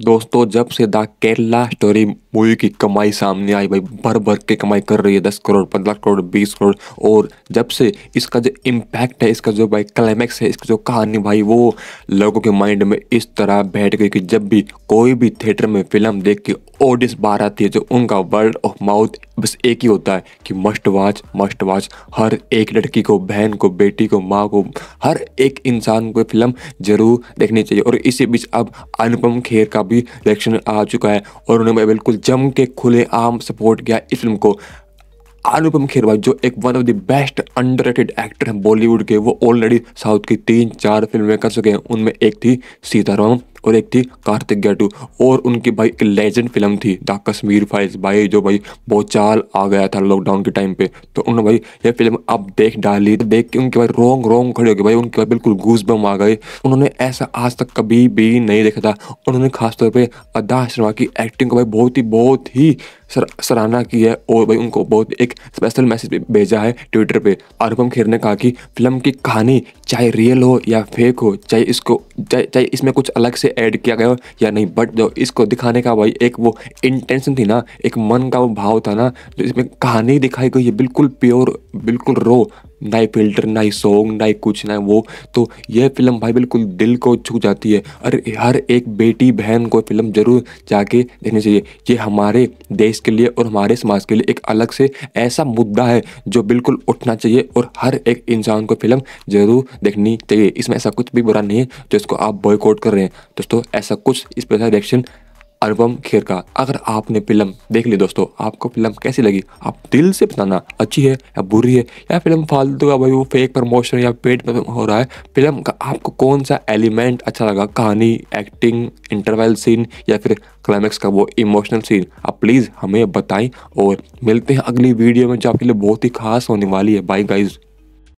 दोस्तों जब से द केरला स्टोरी मूवी की कमाई सामने आई, भाई भर भर के कमाई कर रही है 10 करोड़, 15 करोड़, 20 करोड़। और जब से इसका जो इम्पैक्ट है, इसका जो भाई क्लाइमैक्स है, इसका जो कहानी भाई, वो लोगों के माइंड में इस तरह बैठ गई कि जब भी कोई भी थिएटर में फिल्म देख के ऑडियंस बाहर आती है, जो उनका वर्ड ऑफ माउथ बस एक ही होता है कि मस्ट वॉच मस्ट वॉच। हर एक लड़की को, बहन को, बेटी को, माँ को, हर एक इंसान को फिल्म जरूर देखनी चाहिए। और इसी बीच अब अनुपम खेर का भी रिएक्शन आ चुका है और उन्होंने बिल्कुल जम के खुले आम सपोर्ट किया इस फिल्म को। अनुपम खेर भाई जो एक one of the best underrated actor हैं बॉलीवुड के, वो ऑलरेडी साउथ की 3-4 फिल्में कर चुके हैं। उनमें एक थी सीताराम और एक थी कार्तिक गैटू, और उनकी भाई एक लेजेंड फिल्म थी द कश्मीर फाइल्स, भाई जो भाई बोचाल आ गया था लॉकडाउन के टाइम पे, तो उन्होंने भाई ये फिल्म अब देख डाली। देख के उनके भाई रोंग खड़े हो गए, भाई उनके भाई बिल्कुल गूज़बम आ गए। उन्होंने ऐसा आज तक कभी भी नहीं देखा था। उन्होंने खासतौर पर अदा शर्मा की एक्टिंग को भाई बहुत ही सराहना की है और भाई उनको बहुत एक स्पेशल मैसेज भेजा है ट्विटर पर। अनुपम खेर ने कहा कि फिल्म की कहानी चाहे रियल हो या फेक हो, चाहे इसको चाहे इसमें कुछ अलग से ऐड किया गया हो या नहीं, बट जो इसको दिखाने का भाई एक वो इंटेंशन थी ना, एक मन का वो भाव था ना, जो इसमें कहानी दिखाई गई है बिल्कुल प्योर, बिल्कुल रो, ना ही फिल्टर, ना ही सॉन्ग, ना ही कुछ, ना वो। तो यह फिल्म भाई बिल्कुल दिल को छू जाती है। अरे हर एक बेटी बहन को फिल्म ज़रूर जाके देखनी चाहिए। ये हमारे देश के लिए और हमारे समाज के लिए एक अलग से ऐसा मुद्दा है जो बिल्कुल उठना चाहिए और हर एक इंसान को फिल्म ज़रूर देखनी चाहिए। इसमें ऐसा कुछ भी बुरा नहीं है जो इसको आप बॉयकॉट कर रहे हैं। दोस्तों ऐसा कुछ इस पर रिएक्शन अनुपम खेर का। अगर आपने फिल्म देख ली दोस्तों, आपको फिल्म कैसी लगी आप दिल से बताना, अच्छी है या बुरी है या फिल्म फालतू का भाई वो फेक प्रमोशन या पेड पर हो रहा है। फिल्म का आपको कौन सा एलिमेंट अच्छा लगा, कहानी, एक्टिंग, इंटरवल सीन या फिर क्लाइमैक्स का वो इमोशनल सीन, आप प्लीज़ हमें बताएं। और मिलते हैं अगली वीडियो में जो आपके लिए बहुत ही खास होने वाली है। Bye guys.